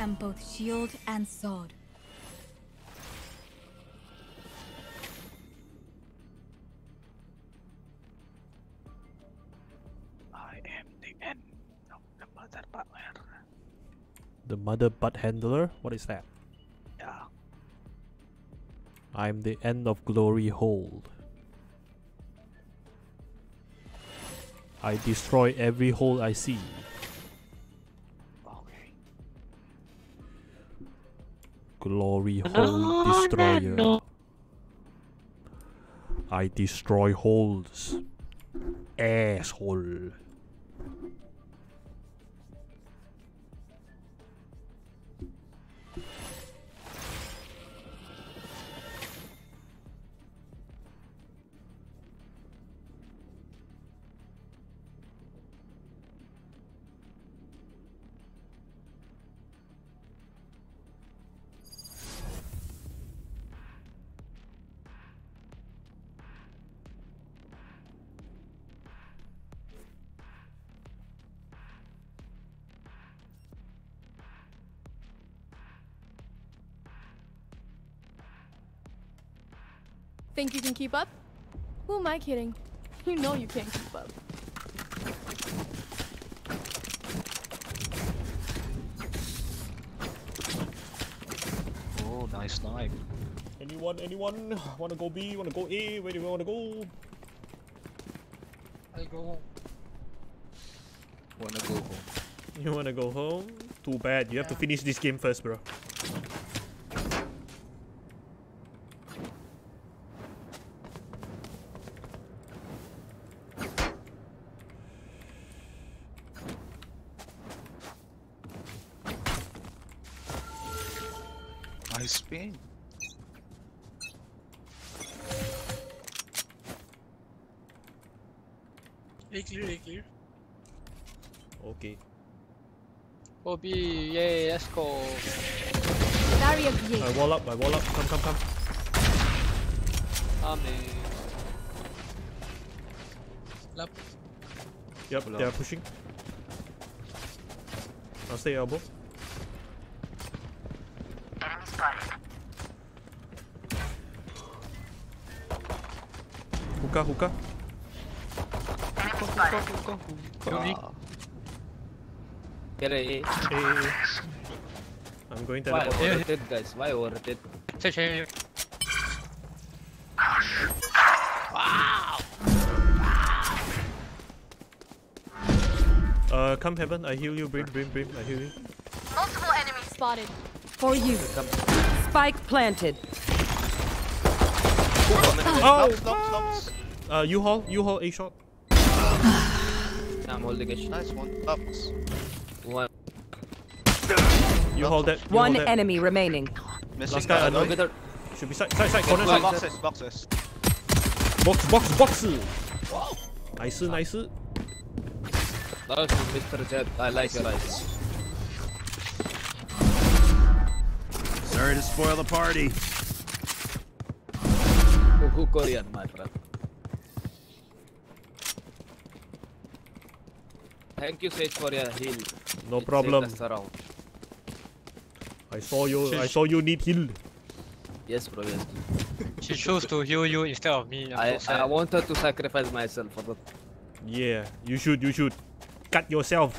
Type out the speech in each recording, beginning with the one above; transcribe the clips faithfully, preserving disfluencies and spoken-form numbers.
am both shield and sword. I am the end of the mother butt handler. The mother butt handler? What is that? Yeah. I am the end of glory hold. I destroy every hole I see. Okay. Glory hole destroyer. No. I destroy holes. Asshole. Think you can keep up? Who am I kidding? You know you can't keep up. Oh, nice snipe. Anyone, anyone? Wanna go B? Wanna go A? Where do we wanna go? I go. Wanna go home. You wanna go home? Too bad. You have to finish this game first, bro. Spin. Hey, clear, hey, clear. Okay. O B, yay, let's go. Barrier B. I wall up, I wall up. Come, come, come. Amen. Lap. Yep, Lap. They are pushing. I'll stay elbow. Hookah, hookah. Hookah, hookah, hookah. Get it. I'm going to teleport. Why overrated, guys? Why overrated? Wow! Uh, come heaven, I heal you, Brim, Brim, Brim, I heal you. Multiple enemies spotted. For you. Spike planted. Oh! Stops, stops, stops. Uh, you haul, you haul a shot. I'm holding a shot. Nice one. Ups. One. You haul that. You one hold enemy that. Remaining. Missing last guy, annoyed. Annoyed. Should be side, side, side, corner, side. Boxes, boxes. Box, box, box. Wow. Nice, nice. That was Mister Jet. I like your eyes. Sorry to spoil the party. Korean, my brother. Thank you, Sage, for your heal. No it problem. I saw you. She I saw you need heal. Yes, bro. Yes. She chose to heal you instead of me. I, so I wanted to sacrifice myself for that. Yeah, you should. You should cut yourself.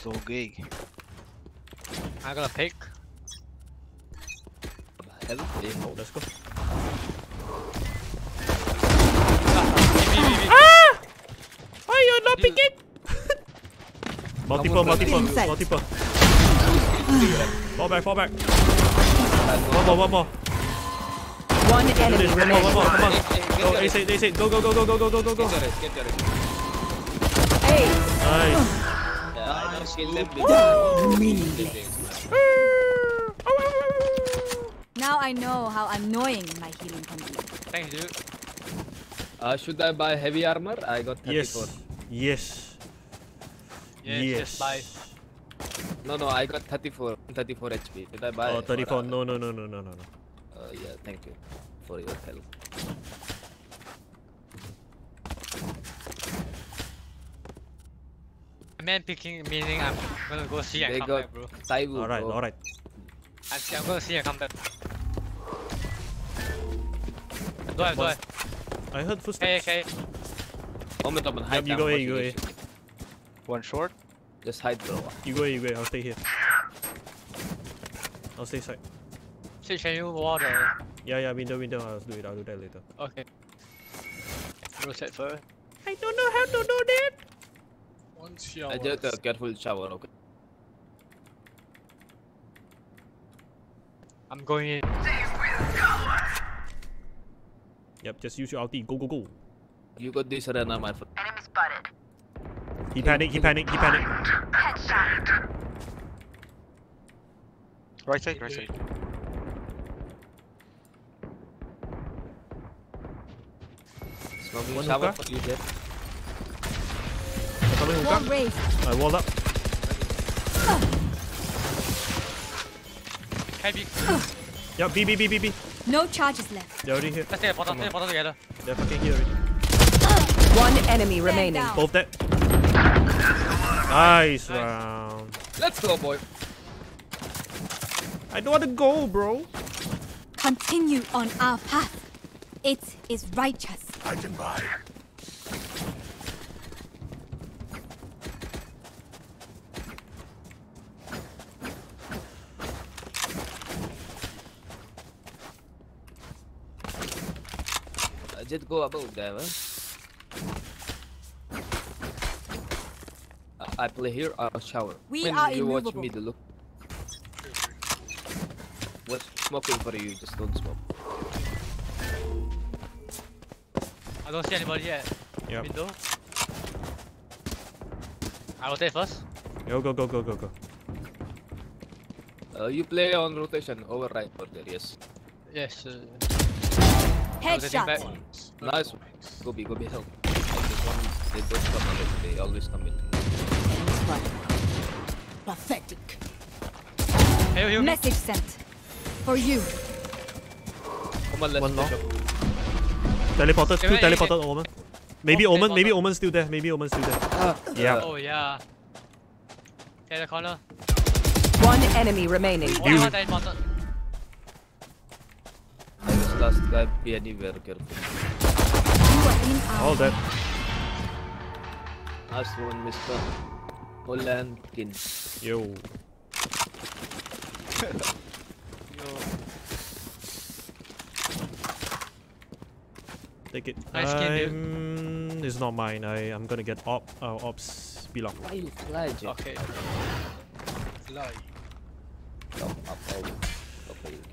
So gay. I gotta pick. Oh, let's go. Ah! Why you're not picking? Multiple, multiple, multiple. Fall back, fall back. One more, one more. One enemy. One more, one more. Come on. Go, ace, ace, ace. Go, go, go, go, go, go, go, go, go. Nice. Nice. Now I know how annoying my healing can be. Thank you. Uh, should I buy heavy armor? I got thirty-four. Yes. Yes. Yes. Yes. Buy. No, no, I got thirty-four, thirty-four H P. Did I buy? Oh, thirty-four. No, no, no, no, no, no, no. Uh, yeah. Thank you for your help. man picking meaning I'm gonna go see and they come back, bro. Taibu, alright, bro. alright. I'm, I'm gonna see and come back. Do I, do I? I heard footsteps. Okay, okay. Omen, Omen, hide. Yep, you go A, you go A. One short. Just hide, bro. You go A, you go A. I'll stay here. I'll stay side. Sage, can you water? Yeah, yeah, window, window. I'll do it. I'll do that later. Okay. Reset first. I don't know how to do that. One shower. I just uh, careful shower. Okay. I'm going in. Yep, just use your ulti. Go, go, go. You got this, Reina, my friend. Enemy spotted. He panicked, he panicked, he panicked. Headshot. Right side, right side. One shower for you, Jeff. I walled up. Heavy. Yeah, B, B, B, B, B. No charges left. They're already here. Let's take a bottle, take a bottle together. They're fucking here already. One enemy remaining. Both dead. Nice, nice round. Let's go, boy. I don't want to go, bro. Continue on our path. It is righteous. I can buy. I just go above there, huh? I play here, I'll shower. We when are you immovable. Watch me to look. What's smoking for you? Just don't smoke. I don't see anybody yet. Yeah. Window. I will take first. Yo, go, go, go, go, go. Uh, you play on rotation, over right border, yes. Yes. Uh, Headshot. Nice. Go B, go B, help. They don't come in, they always come in. Pathetic. Hey, you. Message sent for you. Come on, let's one long. Teleported, two teleported Omen. Maybe oh, Omen, maybe Omen's still there. Maybe Omen's still there. Uh, yeah. Oh yeah. Okay, the corner. One enemy remaining. Oh, you. I was last guy. Be anywhere, careful. All that. Nice one, Mister Hollandkin. Yo. Yo. Take it. Nice skin, dude. It's not mine. I I'm gonna get op. Uh, ops belong. Why you fly, Jake? Okay. Fly.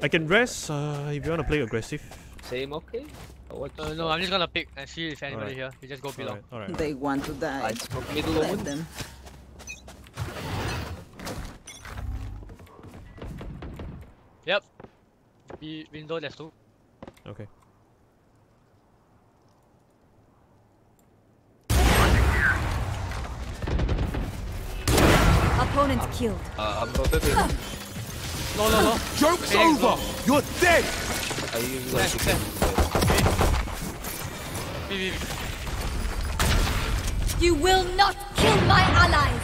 I can rest. Uh, if you wanna play aggressive. Same, okay. Uh, no, I'm just gonna pick and see if anybody right. here. You just go below. All right. All right. They want to die. Middle of them. Yep. B window, there's two. Okay. Opponent um, killed. Uh, I'm not dead. Uh. No, no, no. Joke's hey, over. No. You're dead. Are you like You will not kill my allies.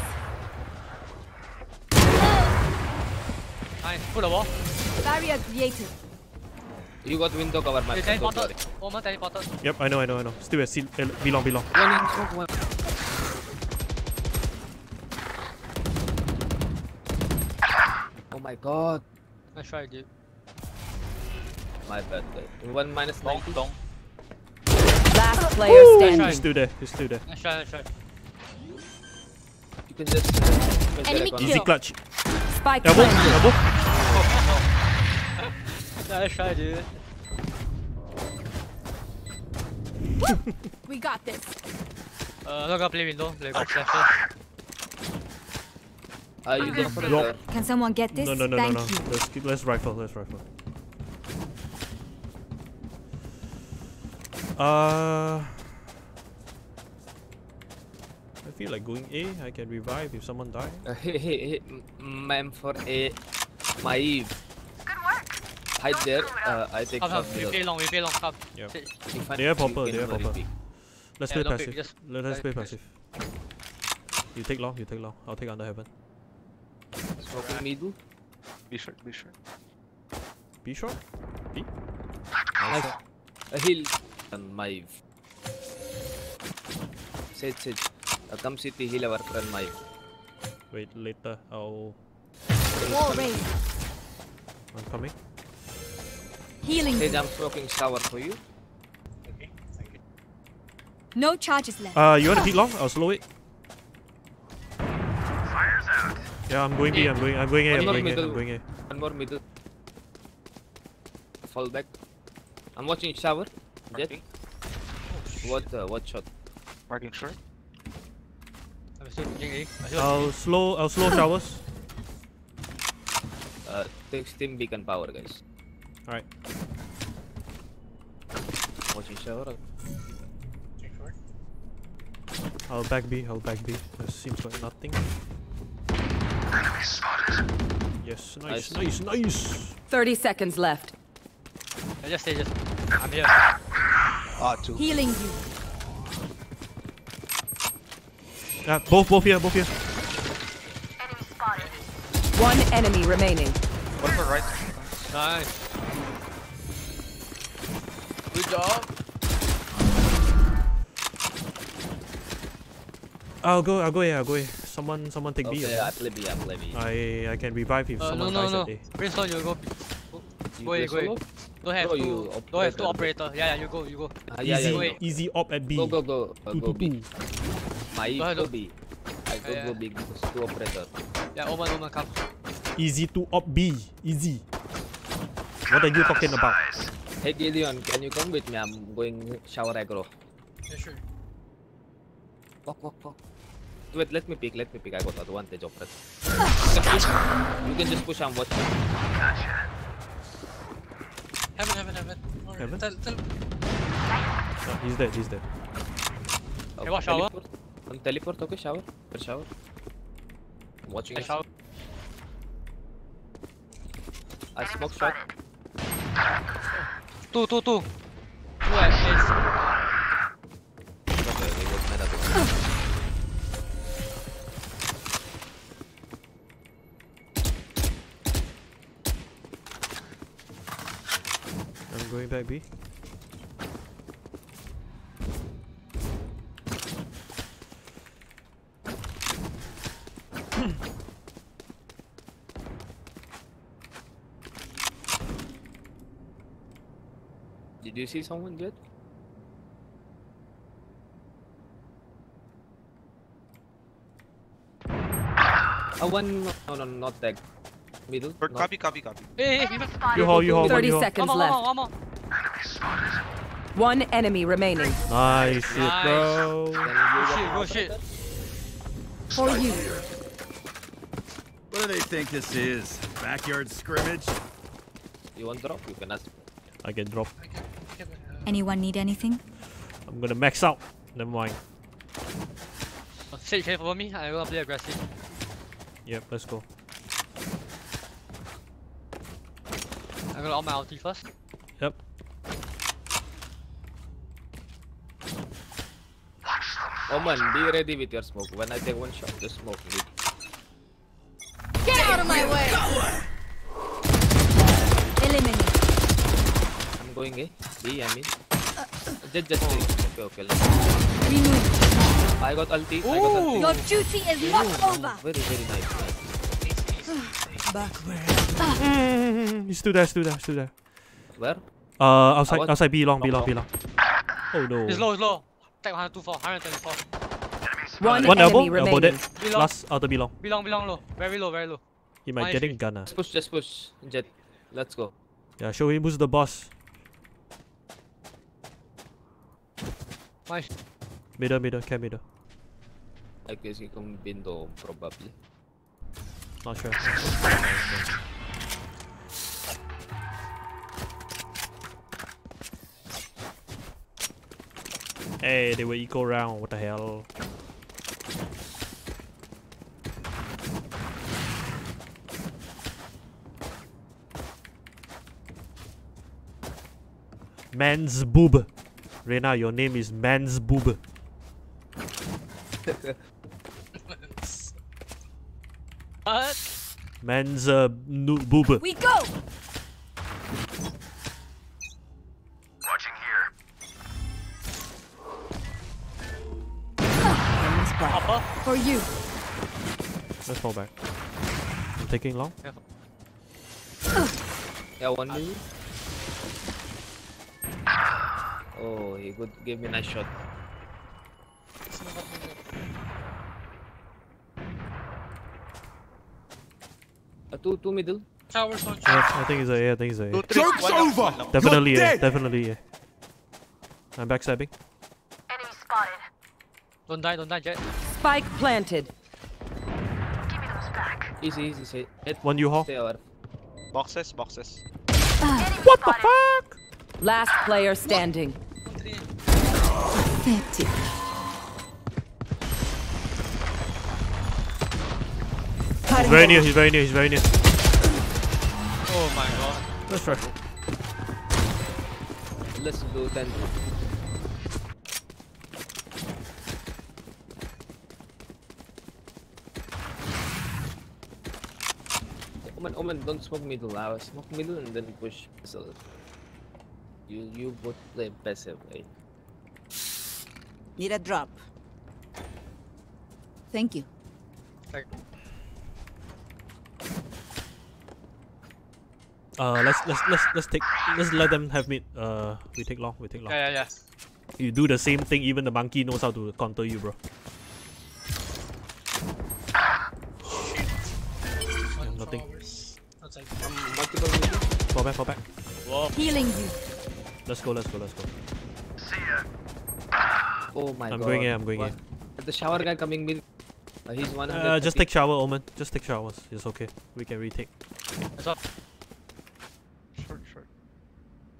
I put a wall. Barrier created. You got window cover, man. Omen teleported. Yep, I know, I know, I know. Still belong, belong. Oh my god. I tried it. My bad, guy. One minus long. Last player standing. Just do that. Just do that. Let's try. Let's try. You can just. Uh, Enemy kill. Easy clutch. Spike. Double. Double. Let's try, dude. We got this. Uh, not gonna play window. Play box left. Ah, you go for the. Can someone get this? No, no, no, Thank no, no. You. Let's keep, let's rifle. Let's rifle. Uh, I feel like going A. I can revive if someone dies. Uh, hey, hey, hey, ma'am for A. My Eve. Good work. Hide there. Uh, I take. Up, up. We play long. We play long. Up. Yeah. They are popper. They are popper. Let's play passive. Let's play passive. You take long, you take long. I'll take under heaven. Smoking right. Middle. Be short, be short. Be short? B? Nice. Nice. A heal. And my. Sage, Sage. Come city, heal our friend my. Wait, later. I'll. More rain. I'm coming. Healing. Sage, I'm smoking shower for you. Okay, thank you. No charges left. Uh, you want to beat long? I'll slow it. Fire's out. Yeah, I'm going B. I'm going. I'm going A. I'm going A. I'm going A. One more middle. Fall back. I'm watching shower. Jet. What? Uh, what shot? Marking short. I'll slow. I'll slow showers. Uh, take steam beacon power, guys. Alright. Watching shower. Check forward. I'll back B. I'll back B. There seems like nothing. Enemy spotted. Yes. Nice. Nice. Nice. Thirty seconds left. I just stay. Just. I'm here. Ah, two. Healing you. Yeah, both, both here, both here. Enemy spotted. One enemy remaining. One for right. Nice. Good job. I'll go. I'll go here. I'll go here. Someone, someone take okay, B. Yeah, I play B. I play B. I, I can revive if uh, someone no, no, dies no. at A. Prince, no, you go. Go here, go here. Don't have two. Don't have two operator. Yeah, yeah, you go, you go. Uh, yeah, easy, yeah, yeah, easy op at B. Go, go, go. Uh, go B. My go, go B. I go, yeah, go B. Two operator. Yeah, Omen, Omen, come. Easy to op B. Easy. What are you talking about? Hey Gideon, can you come with me? I'm going shower aggro. Yeah, sure. Walk, walk, walk. Wait, let me pick. Let me pick. I got advantage operator. You can just push. I'm watching. Gotcha. Heaven, heaven, heaven. Right. Heaven? Tell, tell. Oh, he's dead, he's dead. Okay, watch shower. Teleport. On teleport, okay, shower. Per shower. I'm watching it. Shower. I smoke shot. Two, two, two. Two at eight. Okay, they got mad at me. Going back B. Did you see someone dead? Oh, one. No, no, not that. Middle. Bird, copy, copy, copy. Hey, hey, you hold, you hold. Thirty seconds left. One enemy remaining. Nice, nice. Bro. Go shit, go shit. For you. What do they think this is? Backyard scrimmage? You want drop? You can ask. I can drop. Anyone need anything? I'm gonna max out. Never mind. Sage here for me. I will play aggressive. Yep, let's go. I'm gonna on my ulti first. Yep. Omen, be ready with your smoke. When I take one shot, just smoke it. Get out of my way! Eliminate. I'm going A. B, I mean. Uh, just, just. Oh. Okay, okay. Remove. I got ulti. Ooh. I got ulti. Your duty is Ooh. not over. Very, very nice. nice. Back where? Mm, he's still there, still there, still there. Where? Uh, outside, outside. B long, B long, B long. Oh no. He's low, he's low. Take one twenty-four, one twenty-four. One, one elbow, elbow dead. Last outer B long. B long, B long, low. Very low, very low. He might get in gunner. Just push, just push. Jet. Let's go. Yeah, show him who's the boss. Middle, middle, can middle. I guess he can window, probably. Not sure. Hey, they were eco round. What the hell? Man's boob. Reina, your name is Man's boob. Fuck. Man's a uh, boob. We go. Watching here. Papa. For you. Let's fall back. I'm taking long. Careful. Yeah, one move. Oh, he could give me a nice shot. Uh, two, two middle. Towers on. Yes, I think he's a. Yeah, I think he's a. Two, three, Joke's one over. One definitely, yeah, definitely. Yeah. I'm backstabbing. Enemy spotted. Don't die, don't die, Jet. Spike planted. Give me those back. Easy, easy, easy. Hit. One U-haul. Boxes, boxes. Uh, what spotted. The fuck? Last player standing. Pathetic. He's very near, he's very near, he's very near. Oh my god. Let's try. Let's do ten. Omen, Omen, don't smoke middle. I will smoke middle and then push. So you, you both play passive, right? Need a drop. Thank you. Thank you. Uh, let's let's let's let's take let's let them have mid. Uh, we take long. We take long. Yeah, yeah, yeah. You do the same thing. Even the monkey knows how to counter you, bro. Shit. Yeah, nothing. Fall back, fall back. Whoa. Healing you. Let's go, let's go, let's go. See ya. Oh my I'm god. I'm going in. I'm going what? in. The shower guy coming in. Uh, he's one. Uh, just take shower, Omen. Just take showers. It's okay. We can retake. That's up.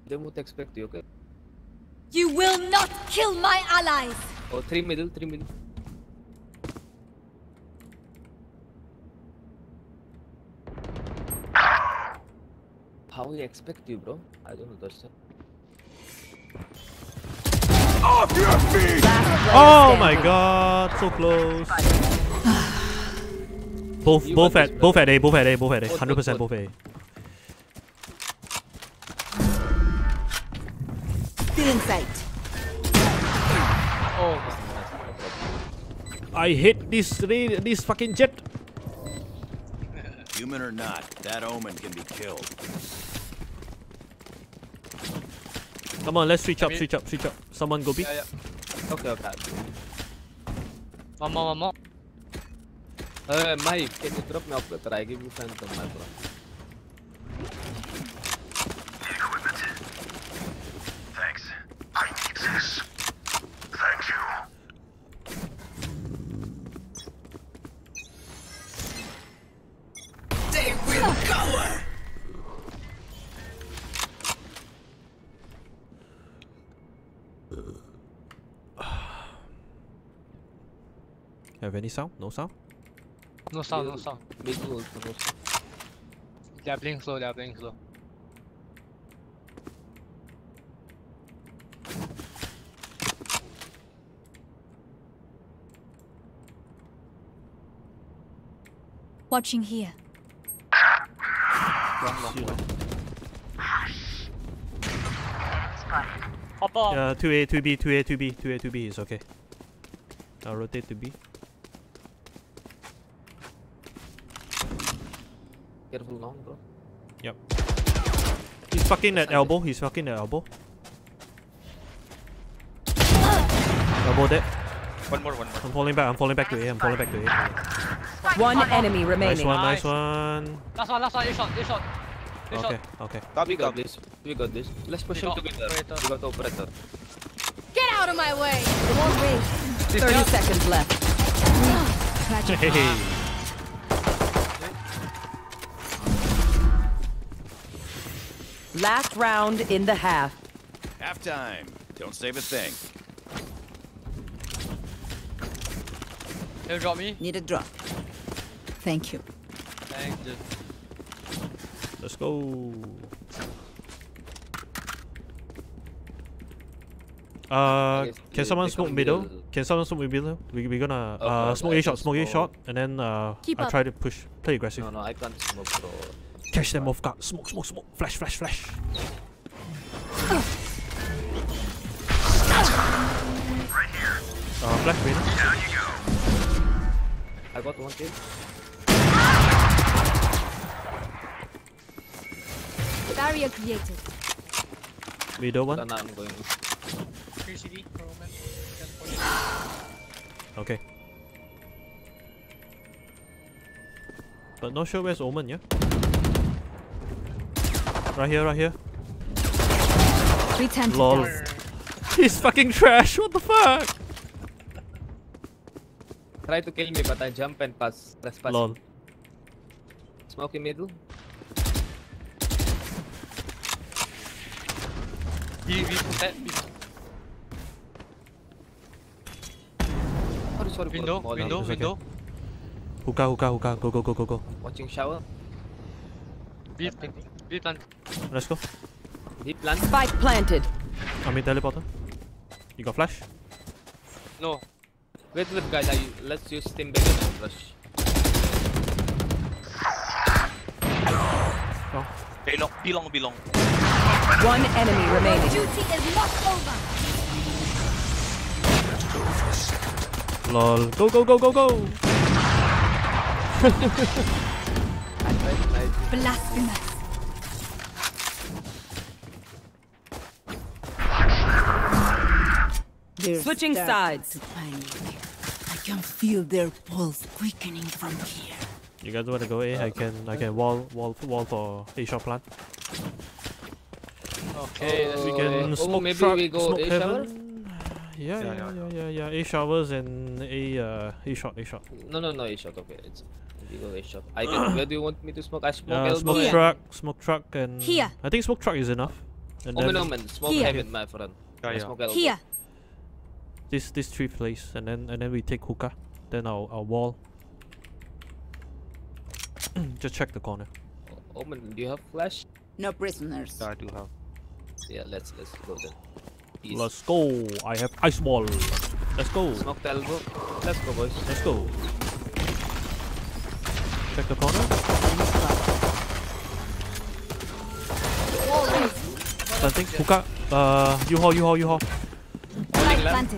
They won't expect you, okay? You will not kill my allies! Oh, three middle, three middle. How we expect you, bro? I don't understand. Off your feet! Oh my god, so close. both, you both at, this, both at A, both at A, both at A, one hundred percent both at A. In sight. Oh, I hate this this fucking jet. Human or not, that Omen can be killed. Come on, let's switch up, switch up, switch up. Someone go B. Yeah, yeah. Okay, okay. One more, one more. Uh, Mike, can you drop me off later? I give you phantom, my bro. Thank you. They will cower. Have any sound? No sound? No sound, no sound. They're playing slow, they're playing slow. Watching here. Yeah, two A, two B, two A, two B, two A, two B is okay. I'll rotate to B. Careful long, bro. Yep. He's fucking at elbow. He's fucking at elbow. Elbow dead. One more, one more. I'm falling back. I'm falling back to A. I'm falling back to A. One enemy remaining. Nice one, nice one. Last one, last one, you shot, you shot. You okay, shot. okay. We got this, we got this. Let's push him together. Operator. We got operator. Get out of my way! It won't wait. thirty seconds left. Hey. Hey. Last round in the half. Half time. Don't save a thing. Can you drop me? Need a drop. Thank you. Thank you. Let's go. Uh, can someone smoke middle? Can someone smoke middle? We we gonna uh smoke A shot, smoke A shot, and then uh I try to push, play aggressive. No, no, I can't smoke. Catch them off guard. Smoke, smoke, smoke. Flash, flash, flash. Right here. Uh, flash, Reina. Down you go. I got one kill. Barrier created. Middle one. No, I'm going. Okay. But not sure where's Omen, yeah? Right here, right here. Lol. He's fucking trash, what the fuck? Try to kill me, but I jump and pass. Let's pass. Lol. Smoke in middle. Sorry, window, window, window, okay. window. Hookah, hookah, hookah. Go, go, go, go, go. Watching shower. Deep, deep plant. Let's go. Deep plant. Spike planted. I'm in teleporter. You got flash? No. Wait, wait, guys. I, let's use steam bag and flash. Oh. Be long, be long, be long. One enemy remaining. Duty is not over. Let's go for a second. Lol. Go, go, go, go, go! Blasphemous. Switching sides. I can feel their pulse quickening from here. You guys wanna go A? I can I can wall wall wall for A shot plant. Okay, let's we can smoke oh, maybe truck, we go smoke A heaven. Yeah, yeah, yeah, yeah, yeah, yeah. A showers and A, uh, A shot, A shot. No, no, no, A shot. Okay, it's illegal A shot. I can. Where do you want me to smoke? I smoke. Yeah, smoke here. Truck, smoke truck, and here. I think smoke truck is enough. And Omen, then Omen, smoke here. Heaven, my friend. Yeah, yeah. Smoke here. This, this three place, and then, and then we take hookah. Then our, our wall. Just check the corner. Omen, do you have flash? No prisoners. Yeah, I do have. Yeah, let's let's go then. Peace. Let's go. I have ice ball. Let's go. Smoke the elbow. Let's go, boys. Let's go. Check the corner. Planting. Hookah. Uh, you haul, you haul, you haul.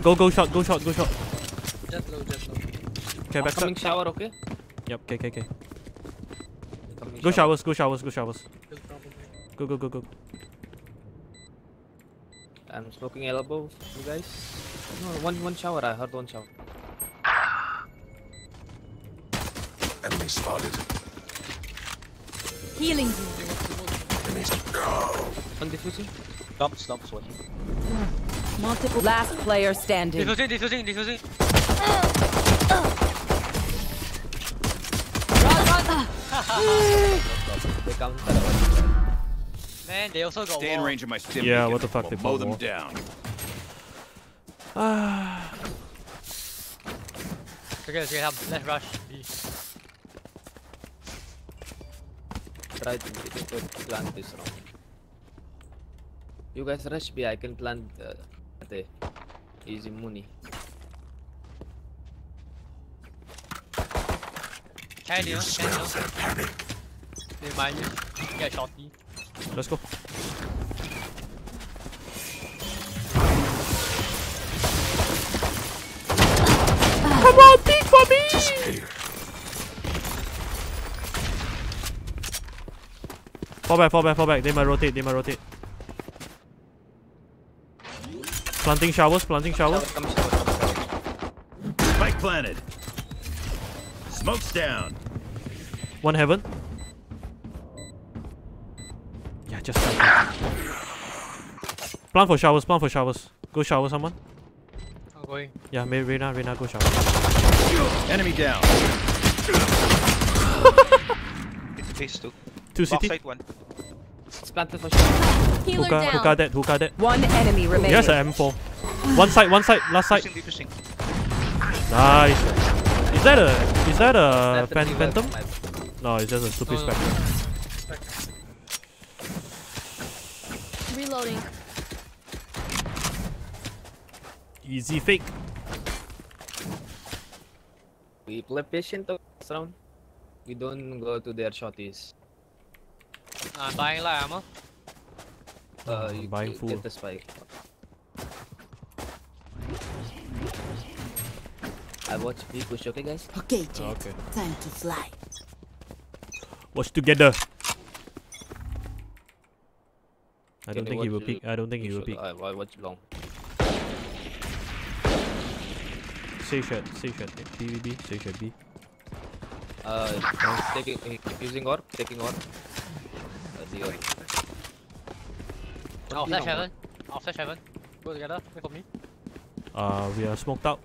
Go, go shot, go shot, go shot. Just low, just low. Okay, back coming shower, okay? Yep, okay, okay, okay. Go showers, go showers, go showers. Go, go, go, go. I'm smoking elbow, you guys. No, one one shower. I heard one shower. Enemy spotted. Healing you. Enemies go. One defusing. Stop, stop, switch. Multiple. Last player standing. Defusing, defusing, defusing. They come to the right. Man, they also got. Stay in range of my stim. Yeah, what the fuck? They blow them down. Ah. Okay, okay, let's rush. Try to plant this round. You guys rush B. I can plant uh, the easy money. Can you? Can you? They mind you. Get shorty. Let's go. Come on, pick for me! Disappear. Fall back, fall back, fall back. They might rotate, they might rotate. Planting showers, planting showers. Spike planted. Smoke's down. One heaven. Just plan for showers, plan for showers. Go shower someone. I'm going. Yeah, maybe Reina, Reina, go shower. Enemy down. It's a phase two. Two city. It's planted for shower. Healer down. Who got that? Who got that? One enemy remaining. Yes, an M four. One side, one side, last side. Pushing, pushing. Nice. Is that a? Is that a phantom? No, it's just a stupid no, no, no. spectrum. Reloading. Easy fake. We play patient this round. We don't go to their shorties. I'm buying la ammo. Uh, you buying food. Get the spike. I watch we push, okay guys? Okay, Jet. Okay. Time to fly. Watch together. I don't, think he, will peek. I don't think he will peek. I don't think he will peek. I watch long. Sage shot, sage shot. B, B, B. Sage shot, B. Uh, taking, using orb, taking orb. Uh, the orb. I'll flash heaven. I'll flash heaven. Go together, wait for me. Uh, we are smoked out.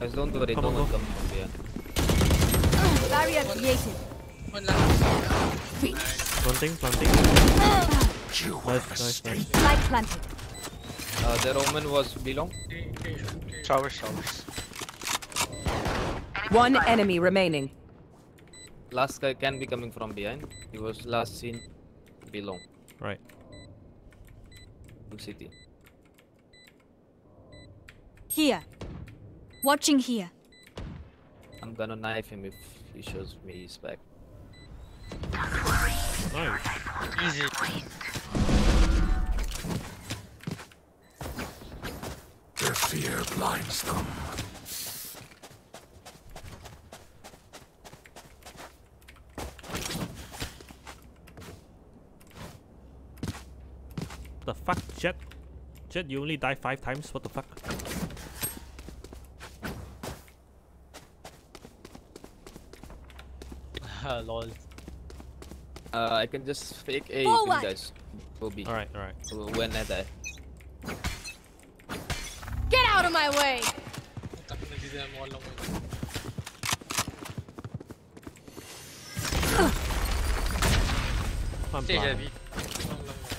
Guys, don't do it. Come don't on, come from here. Uh, barrier created. One left. Quick. Planting, planting. Uh, nice, nice, nice. Light planting. Uh, the Roman was below. Showers, showers. One enemy remaining. Last guy can be coming from behind. He was last seen below. Right. Good city. Here. Watching here. I'm gonna knife him if he shows me his back. Nice. Easy. Their fear blinds them. The fuck, Jet? Jet, you only die five times? What the fuck? Uh, lol. Uh, I can just fake A, you think, guys. Will be. Alright, alright. When I die. Get out of my way! I'm blind.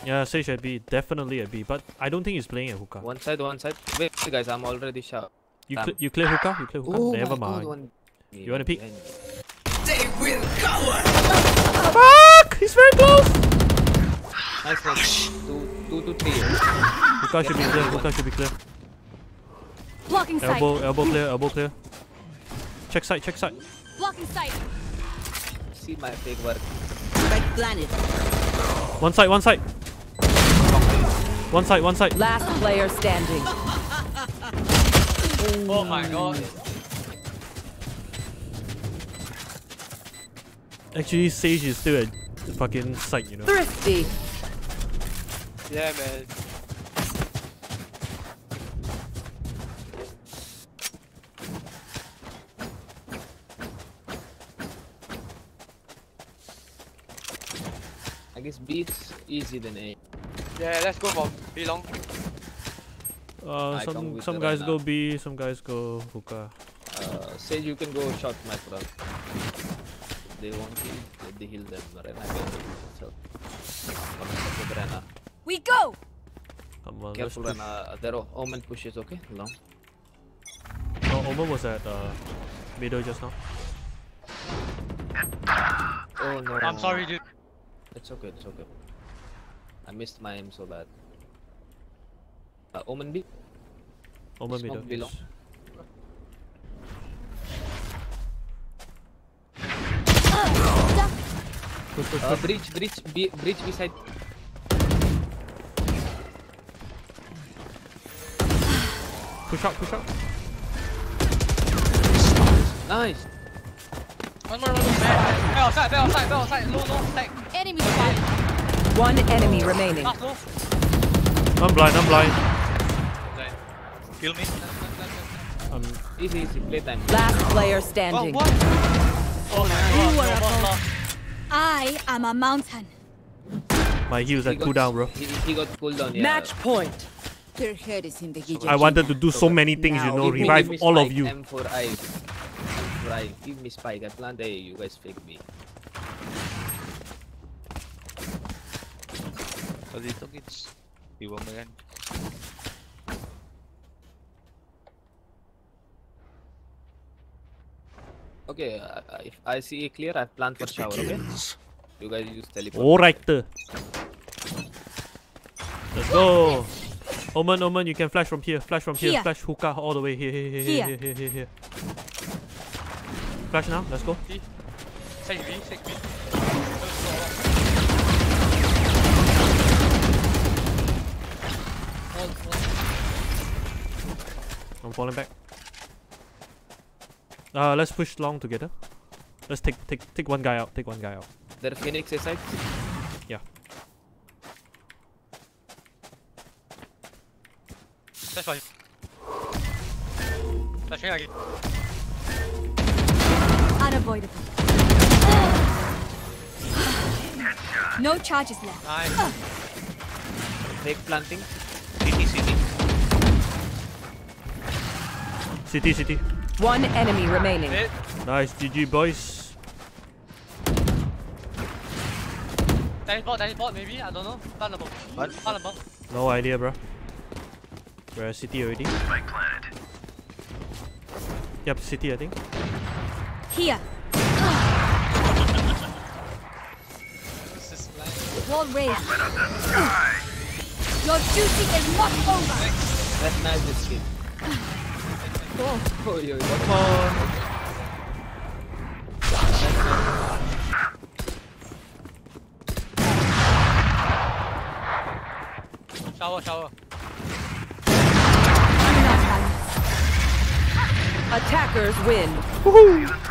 Yeah, Sage at B, definitely at B, but I don't think he's playing at hookah. One side, one side. Wait, guys, I'm already sharp. You, cl you clear hookah? You clear hookah? Oh, never mind. One... You wanna peek? They will cover! Fuck! He's very close! Nice one. Two, two, three. Hookah should be clear, hookah should be clear. Blocking side. Elbow, elbow clear, elbow clear. Check side, check side. Blocking side. See my fake work. Right planet. One side, one side. One side, one side. Last player standing. Oh my god. Actually, Sage is still at the fucking site, you know. Thrifty. Yeah, man. I guess B's easy than A. Yeah, let's go for B long. Uh, some some guys go B, some guys go hookah. Uh, Sage, you can go short, my brother. They won't heal, they heal them. Reina can heal herself. Reina. We go! Come on, careful, Reina. There are Omen pushes, okay? Long. No, Omen was at uh, middle just now. Oh no. I'm sorry, dude. It's okay, it's okay. I missed my aim so bad. Uh, Omen B. Omen B. Smoke below. Push, push, push. Uh, breach, breach, be, breach beside. Push out, push out. Nice. One more, one more. They're outside, they're outside, they're outside. Low, low, stack. Enemy spotted. One enemy remaining. I'm blind, I'm blind. Kill me. Um, easy, easy, play time. Last player standing. Oh, what? Oh, you are a I am a mountain. My heals are cooldown, bro. He, he got cooldown, yeah. Match point. Their head is in the Gideon. I wanted to do so many things, now, you know, revive all spike, of you. M four I. Give me spike. I planned A, you guys fake me. They took it. You won again. Okay, uh, if I see it clear, I plan for shower. Okay? You guys use teleport. Alright. Let's go. Omen, Omen, you can flash from here. Flash from here. here. Flash hookah all the way here. Here, here, here, here, here, here, here. Flash now. Let's go. Sage B, Sage B. I'm falling back. Uh, let's push long together. Let's take take take one guy out. Take one guy out. Is that a Phoenix inside? Yeah. That's fine. That's fine again. Unavoidable. No charges left. Nice. Fake planting. C T, C T. One enemy remaining. It. Nice, G G boys. That is bot, that is bot maybe, I don't know. What? What? No idea, bro. We're at C T already. My planet. Yep, C T I think. Here. This is flying. Wall raised. Open up the sky. Your duty is not over. That's nice, this kid. Oh, oh, yo, yo. Come on. Shower, shower. Attackers win. Woohoo!